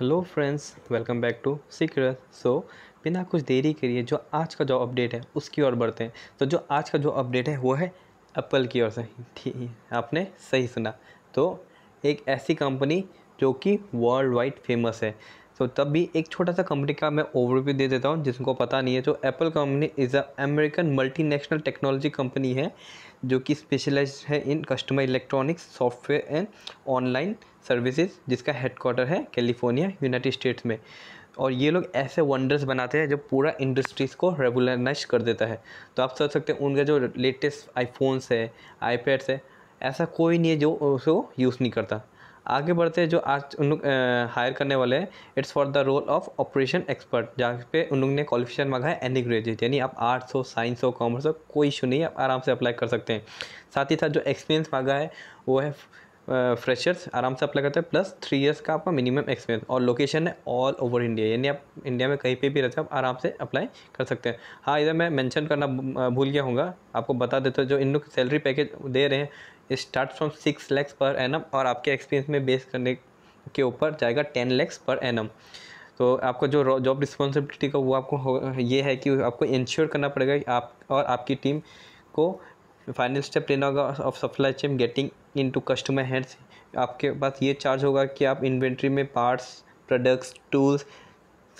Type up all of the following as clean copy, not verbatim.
Hello friends, welcome back to secret. So बिना कुछ देरी के लिए जो आज का जो अपडेट है उसकी ओर बढ़ते हैं। तो जो आज का जो अपडेट है वो है एप्पल की ओर से। ठीक, आपने सही सुना। तो एक ऐसी कंपनी जो कि वर्ल्ड वाइड फेमस है। तो तब भी एक छोटा सा कंपनी का मैं ओवरव्यू दे देता हूँ जिसको पता नहीं है। तो Apple company is a American multinational technology company है जो कि स्पेशलाइज्ड है in customer electronics, software and online services, जिसका हेडक्वार्टर है कैलिफोर्निया, यूनाइटेड स्टेट्स में। और ये लोग ऐसे वंडर्स बनाते हैं जो पूरा इंडस्ट्रीज़ को रेवोल्यूशनाइज कर देता है। तो आप सोच सकते हैं उनका जो लेटेस्ट आईफोन्स है, आईपैड्स है, ऐसा कोई नहीं है जो उसको यूज़ नहीं करता। आगे बढ़ते हैं, जो आज उन लोग हायर करने वाले हैं it's for the role of operation expert, जहाँ पे उन लोग ने क्वालिफिकेशन मांगा है एनी ग्रेजुएट। यानी आप आर्ट्स हो, साइंस हो, कॉमर्स हो, कोई इशू नहीं है, आप आराम से अप्लाई कर सकते हैं। साथ ही साथ जो एक्सपीरियंस मांगा है वो है फ्रेशर्स, आराम से अप्लाई करते हैं, प्लस 3 इयर्स का आपका मिनिमम एक्सपीरियंस। और लोकेशन है ऑल ओवर इंडिया, यानी आप इंडिया में कहीं पे भी रहते हैं आप आराम से अप्लाई कर सकते हैं। हाँ, इधर मैं मेंशन करना भूल गया होगा, आपको बता देता हूँ जो इन लोग सैलरी पैकेज दे रहे हैं start from 6 lakh per annum, और आपके एक्सपीरियंस में बेस करने के ऊपर जाएगा 10 लाख पर एनम। तो आपको जो जॉब रिस्पॉन्सिबिलिटी का वो आपको ये है कि आपको इंश्योर करना पड़ेगा कि आप और आपकी टीम को फाइनल स्टेप लेना होगा of supply chain getting into customer hands. आपके पास ये चार्ज होगा कि आप इन्वेंट्री में parts, products, tools,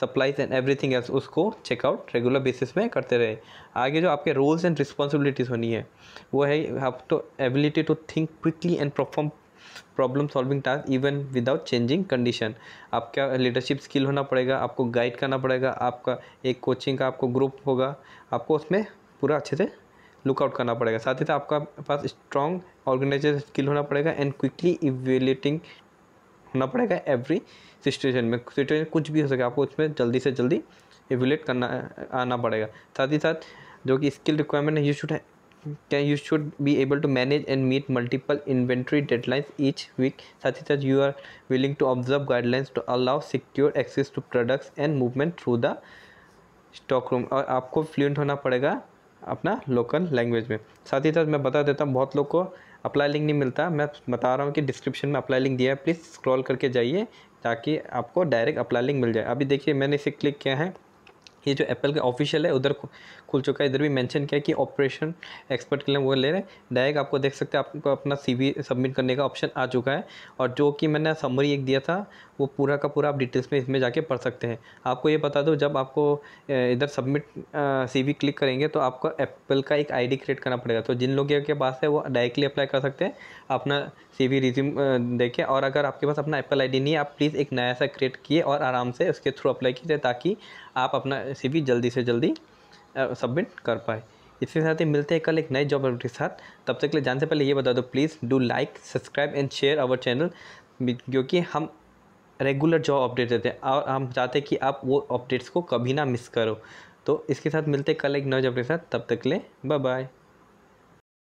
supplies and everything else उसको चेकआउट रेगुलर बेसिस में करते रहे। आगे जो आपके रोल्स एंड रिस्पॉन्सिबिलिटीज़ होनी है वो है आप तो ability to think quickly and perform problem solving task even without changing condition. आपका लीडरशिप स्किल होना पड़ेगा, आपको गाइड करना पड़ेगा, आपका एक कोचिंग का आपको ग्रुप होगा, आपको उसमें पूरा अच्छे से लुकआउट करना पड़ेगा। साथ ही साथ आपका पास स्ट्रॉन्ग ऑर्गेनाइजेशन स्किल होना पड़ेगा एंड क्विकली इवेल्यूएटिंग होना पड़ेगा एवरी सिचुएशन में। सिचुएशन कुछ भी हो सके, आपको उसमें जल्दी से जल्दी इवेल्यूएट करना आना पड़ेगा। साथ ही साथ जो कि स्किल रिक्वायरमेंट है, you should be able to manage and meet multiple inventory deadlines each week. साथ ही साथ you are willing to observe guidelines to allow secure access to products and movement through the stock room. और आपको fluent होना पड़ेगा अपना local language में। साथ ही साथ मैं बता देता हूँ, बहुत लोग को अप्लाई लिंक नहीं मिलता। मैं बता रहा हूँ कि डिस्क्रिप्शन में अप्लाई लिंक दिया है, प्लीज़ स्क्रॉल करके जाइए ताकि आपको डायरेक्ट अप्लाई लिंक मिल जाए। अभी देखिए मैंने इसे क्लिक किया है, ये जो एप्पल का ऑफिशियल है उधर खुल चुका है। इधर भी मेंशन किया कि ऑपरेशन एक्सपर्ट के लिए वो ले रहे हैं। डायरेक्ट आपको देख सकते हैं, आपको अपना CV सबमिट करने का ऑप्शन आ चुका है। और जो कि मैंने समरी एक दिया था वो पूरा का पूरा आप डिटेल्स में इसमें जाके पढ़ सकते हैं। आपको ये बता दो, जब आपको इधर सबमिट CV क्लिक करेंगे तो आपको एप्पल का एक ID क्रिएट करना पड़ेगा। तो जिन लोगों के पास है वो डायरेक्टली अप्लाई कर सकते हैं अपना CV रिज्यूम देके। और अगर आपके पास अपना एप्पल ID नहीं है, आप प्लीज़ एक नया सा क्रिएट किए और आराम से उसके थ्रू अप्लाई कीजिए ताकि आप अपना CV जल्दी से जल्दी सबमिट कर पाए। इसके साथ ही मिलते हैं कल एक नए जॉब अपडेट के साथ। तब तक के लिए जाने से पहले ये बता दो, please do like, subscribe and share our channel, क्योंकि हम रेगुलर जॉब अपडेट देते हैं और हम चाहते हैं कि आप वो अपडेट्स को कभी ना मिस करो। तो इसके साथ मिलते हैं कल एक नए जॉब अपडेट के साथ। तब तक के लिए बाय बाय।